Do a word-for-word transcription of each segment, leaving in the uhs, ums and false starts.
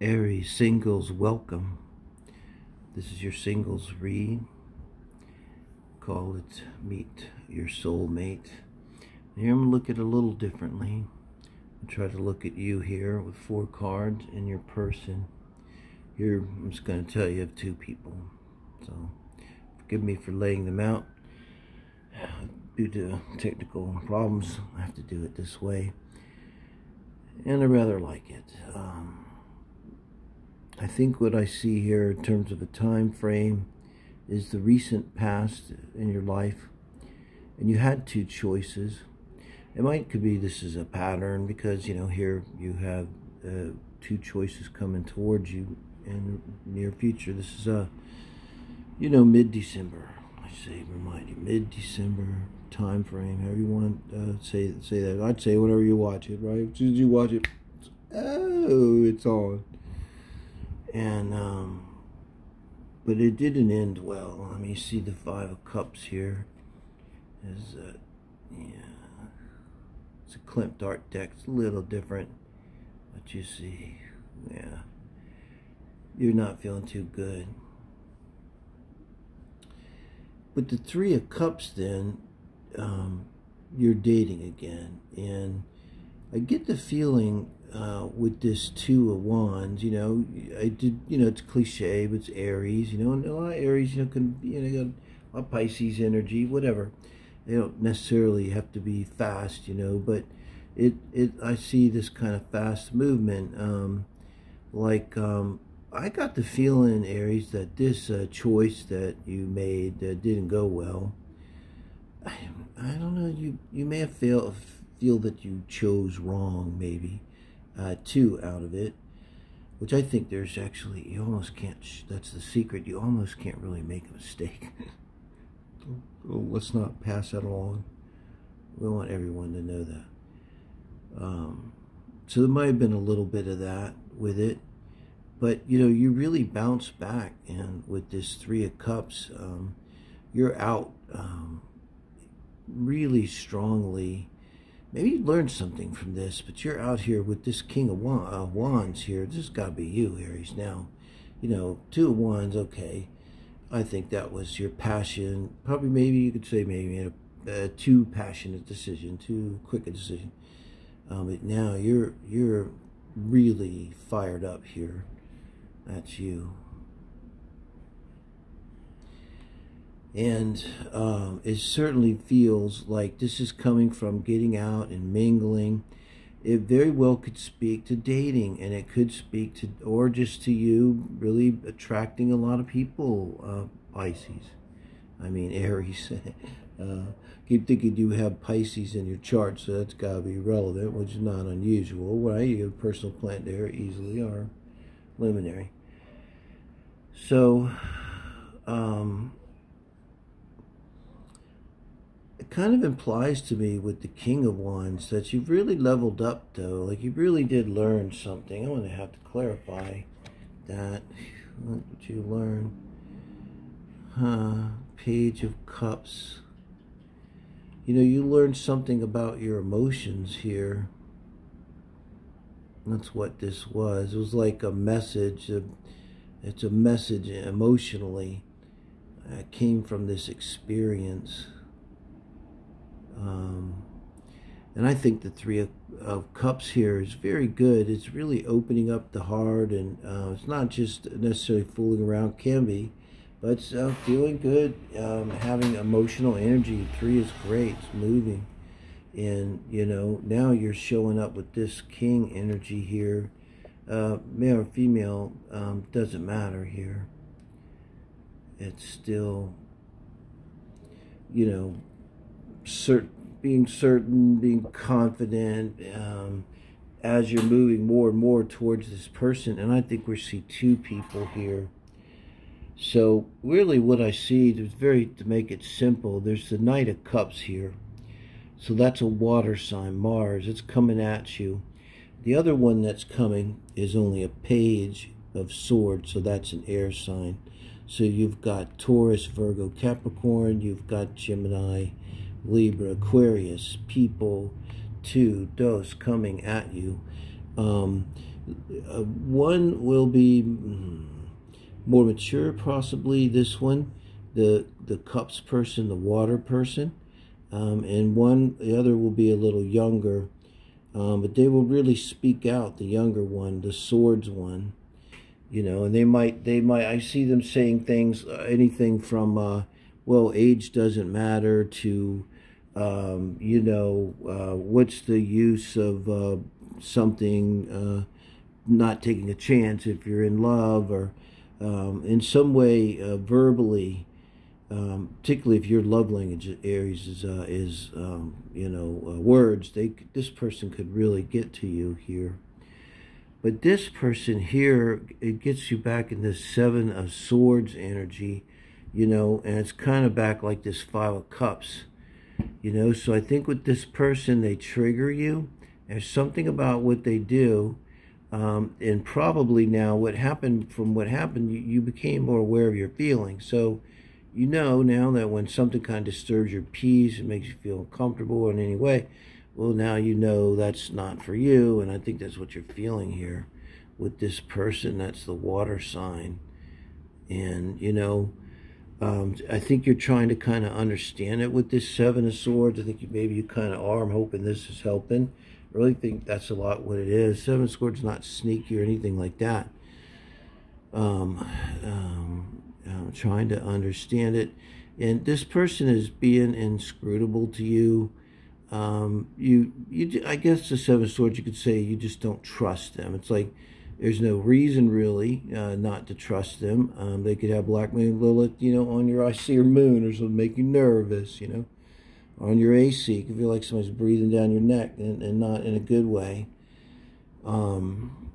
Aries, singles, welcome. This is your singles read. Call it Meet Your Soulmate. And here I'm going to look at it a little differently. I'll try to look at you here with four cards and your person. Here I'm just going to tell you of two people. So forgive me for laying them out. Due to technical problems, I have to do it this way. And I rather like it. Um, I think what I see here in terms of a time frame is the recent past in your life, and you had two choices. It might could be this is a pattern because, you know, here you have uh, two choices coming towards you in the near future. This is a, you know, mid-December. I say, remind you, mid-December time frame. However you want uh, say say that. I'd say whenever you watch it, right? As soon as you watch it, it's, oh, it's on. And, um, but it didn't end well. I mean, you see the Five of Cups here. Is a, yeah, it's a Klimt art deck. It's a little different, but you see, yeah, you're not feeling too good. But the Three of Cups, then, um, you're dating again, and I get the feeling. Uh, with this Two of Wands, you know, I did, you know, it's cliche, but it's Aries, you know, and a lot of Aries, you know, can, you know, a lot of Pisces energy, whatever. They don't necessarily have to be fast, you know, but it, it, I see this kind of fast movement. Um, like, um, I got the feeling, Aries, that this uh, choice that you made that didn't go well, I, I don't know, you, you may have feel, feel that you chose wrong, maybe. Uh, two out of it, which I think there's actually, you almost can't, sh that's the secret, you almost can't really make a mistake. Well, let's not pass that along. We want everyone to know that. Um, so there might have been a little bit of that with it, but you know, you really bounce back, and with this Three of Cups, um, you're out um, really strongly. Maybe you learned something from this, but you're out here with this King of Wand, uh, Wands here. This has got to be you, Aries, now. You know, Two of Wands, okay. I think that was your passion. Probably, maybe you could say maybe a, a too passionate decision, too quick a decision. Um, but now you're, you're really fired up here. That's you. And um, it certainly feels like this is coming from getting out and mingling. It very well could speak to dating, and it could speak to, or just to you really attracting a lot of people, uh, Pisces. I mean, Aries. uh, keep thinking you have Pisces in your chart, so that's got to be relevant, which is not unusual, right? You have a personal plant there easily, or luminary. So, um... kind of implies to me with the King of Wands that you've really leveled up, though. Like, you really did learn something. I'm going to have to clarify that. What did you learn? Huh. Page of Cups. You know, you learned something about your emotions here. That's what this was. It was like a message. It's a message emotionally. It came from this experience. Um, and I think the Three of, of Cups here is very good. It's really opening up the heart, and uh, it's not just necessarily fooling around, can be, but it's uh, feeling good, um, having emotional energy. Three is great. It's moving. And, you know, now you're showing up with this King energy here. Uh, male or female, um, doesn't matter here. It's still, you know, Certain, being certain, being confident, um, as you're moving more and more towards this person. And I think we see two people here. So really what I see, there's very, to make it simple, there's the Knight of Cups here. So that's a water sign, Mars. It's coming at you. The other one that's coming is only a Page of Swords, so that's an air sign. So you've got Taurus, Virgo, Capricorn, you've got Gemini, Libra, Aquarius, people, two, dos, coming at you. Um, Uh, one will be more mature, possibly this one, the the cups person, the water person, um, and one the other will be a little younger, um, but they will really speak out. The younger one, the swords one, you know, and they might they might I see them saying things, uh, anything from uh, well, age doesn't matter to um, you know, uh, what's the use of uh, something. Uh, not taking a chance if you're in love, or um, in some way uh, verbally, um, particularly if your love language, Aries, is, uh, is um, you know, uh, words, they, this person could really get to you here. But this person here, it gets you back in this Seven of Swords energy, you know, and it's kind of back like this Five of Cups, you know. So I think with this person, they trigger you. There's something about what they do. Um, and probably now what happened from what happened, you, you became more aware of your feelings. So you know now that when something kind of disturbs your peace, it makes you feel uncomfortable in any way, well, now you know that's not for you. And I think that's what you're feeling here with this person. That's the water sign. And, you know, um, I think you're trying to kind of understand it with this Seven of Swords. I think you, maybe you kind of are. I'm hoping this is helping. I really think that's a lot what it is. Seven of Swords is not sneaky or anything like that. Um, um, I'm trying to understand it. And this person is being inscrutable to you. Um, you, you, I guess the Seven of Swords, you could say you just don't trust them. It's like there's no reason really uh, not to trust them. Um, they could have Black Moon Lilith, you know, on your, I see your moon or something, make you nervous, you know. On your A C, you can feel like someone's breathing down your neck, and, and not in a good way. Um,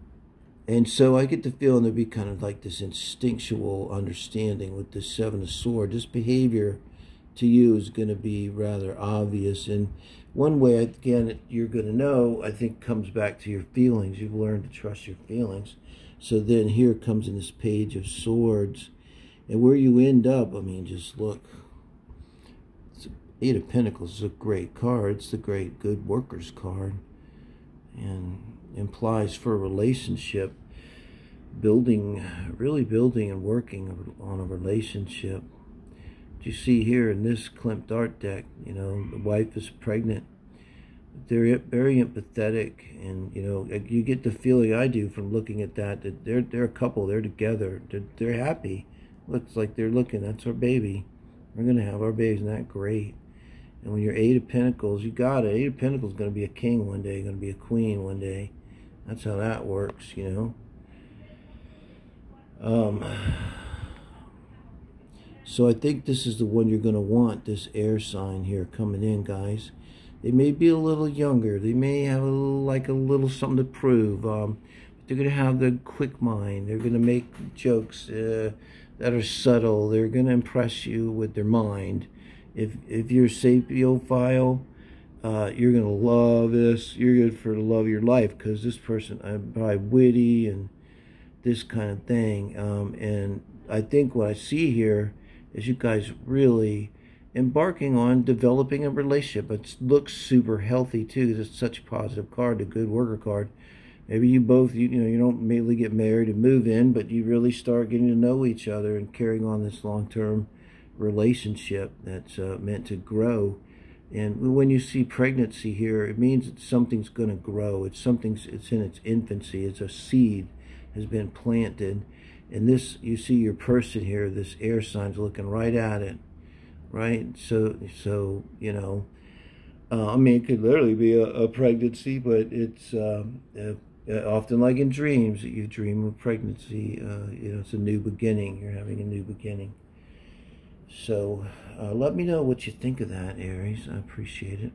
and so I get the feeling there'd be kind of like this instinctual understanding with this Seven of Swords. This behavior to you is going to be rather obvious. And one way, again, you're going to know, I think, comes back to your feelings. You've learned to trust your feelings. So then here comes in this Page of Swords. And where you end up, I mean, just look. Eight of Pentacles is a great card. It's the great good workers card, and implies for a relationship, building, really building and working on a relationship. What you see here in this Klimt art deck, you know, the wife is pregnant. They're very empathetic, and, you know, you get the feeling I do from looking at that, that they're, they're a couple, they're together, they're, they're happy. Looks like they're looking, that's our baby. We're going to have our baby, isn't that great? And when you're Eight of Pentacles, you got it. Eight of Pentacles is going to be a king one day, going to be a queen one day. That's how that works, you know. Um, so I think this is the one you're going to want, this air sign here coming in, guys. They may be a little younger. They may have a little, like a little something to prove. Um, but they're going to have the quick mind. They're going to make jokes uh, that are subtle. They're going to impress you with their mind. If, if you're a sapiophile, uh, you're going to love this. You're good for the love of your life, because this person, I'm probably witty and this kind of thing. Um, and I think what I see here is you guys really embarking on developing a relationship. It looks super healthy, too, because it's such a positive card, a good worker card. Maybe you both, you, you know, you don't immediately get married and move in, but you really start getting to know each other and carrying on this long-term relationship that's uh, meant to grow. And when you see pregnancy here, it means that something's going to grow. It's something's it's in its infancy. It's a seed has been planted. And this, you see your person here, this air sign's looking right at it, right? So, so you know, uh, I mean, it could literally be a, a pregnancy, but it's um, uh, often like in dreams that you dream of pregnancy. Uh, you know, it's a new beginning. You're having a new beginning. So uh, let me know what you think of that, Aries. I appreciate it.